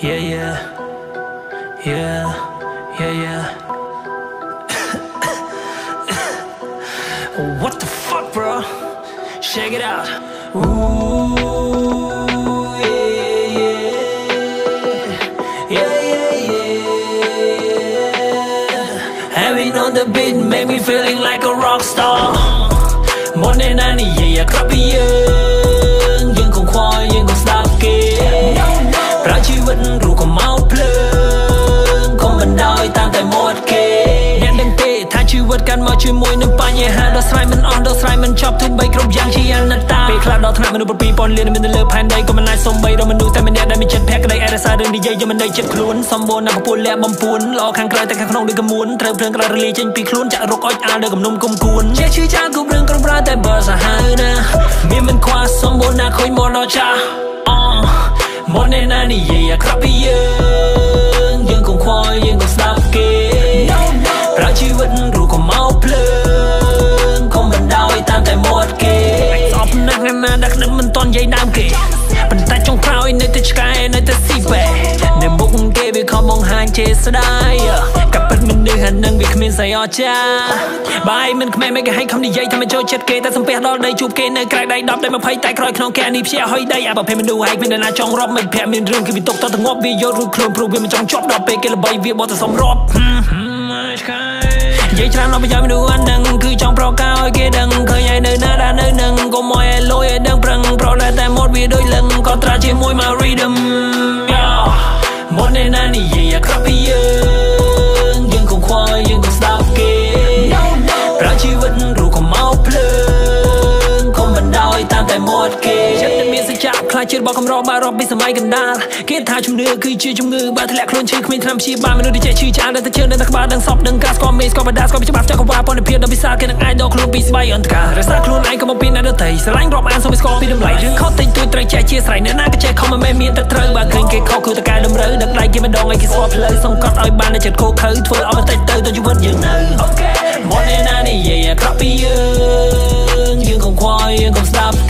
Yeah, yeah, yeah, yeah, yeah. What the fuck, bro? Shake it out. Ooh. Having on the beat made me feeling like a rock star. More than any, yeah, copy in. Nhưng không khoa, nhưng không stop kia. Ráo chi vẫn rủ còn máu plương. Không mình đôi tăng tại một kia. Nhân đăng tệ, thang chi vật can mơ chi môi nâng pa nhẹ hà. Đó srai mình on, đó srai mình chọc thương bay chrome giang chi ăn nát ta. Về khla đó thang mình đu bật bì bọn liền mình đu lơ phan đây. Còn mình ai xong bay đó mình đu xem mình đẹp đây mình chân phép cái đây ai ra xa đường đi dây cho mình đây chết khốn. Xong bồn nào có buồn lẹ bầm buồn. Lo khang cay tại khang không được cầm muốn. Thơm thương cái rally trên pi khốn chả rục oi ai được cầm nôm cầm cuốn. Che chư cha cũng đừng cầm ra tại bờ xa hai na. Miền mình qua xong bồn nào khôi mòn đó cha. More than any, yeah, copy in. Nhưng không khoa, nhưng không stop kia. Ráo chi vẫn rủ còn máu plương. Không mình đau tan tại một kia. Off nắng em mà đặt nắng mình toàn dây nam kia. Bình tay trong khao in nơi tới sky, nơi tới sea bay. Nên bụng kia vì không mong hai chế xa đai. Cặp bất mình đưa hành nâng vì không mình say o cha. Bài mình không mẹ mấy cái hay không đi dây thầm mình cho chết kia. Ta xong phép đó đây chụp kia nơi crack đây đọc đây mà phây tay khỏi không kia. Anh đi phía hơi đây. À bảo phê mình đu hay mình đàn á trong rộp mình phép mình rương. Khi vì tục tao thằng ngóp vì vô rưu khôn prù vì mình trong chóp đọc. Bê kia là bay vì bỏ ta xong rộp. Dây tràn nó bây giờ mình đu anh nâng. Cứ trong pro cao hơi kia đừng. Khởi nhai nơi ná đá nơi nâng. Cô môi ai lôi ai đăng prăng. Pro là tay một vì đôi lần. Còn tra chỉ môi mà rhythm. More than any, yeah, copy in. Nhưng không khoa, nhưng không stop kia. Ráo chi vẫn rủ còn máu plương. Không mình đôi tan tại một kia. Chắc nên miễn sẽ chạm khai chết bỏ không rõ ba rộp bên xa máy gần đa. Kết thai chung nửa cứ chia chung ngư. Ba thật lạ khôn chơi không nên tham chia ba. Mình đôi đi chạy chi chán. Đang thật chương đang thật ba đang sọc đang ca. Score mê, score và đa. Score bị chấp bạp chắc không qua. Bọn đêm phía đâm bị xa. Kết năng ai đó khôn bị xa bay ẩn cả. Rồi xa khôn anh có một pin đã đưa thầy. Sẽ lánh rộp an xong bị score. Vì đâm lại rừng khó tình tôi trời chạy chia sảy. Nếu nát cái chạy không mà mê miên ta trơ. Bà khinh cái khó cứu ta cài đâm rỡ. Đăng đai kia bên đo ngay kia score play. Xong cót oi ban đã chật khô khớ. Thôi oi tay tơ tôi chú vết dừng nở. More than any, yeah, copy in. Nhưng không khoai, nhưng không stop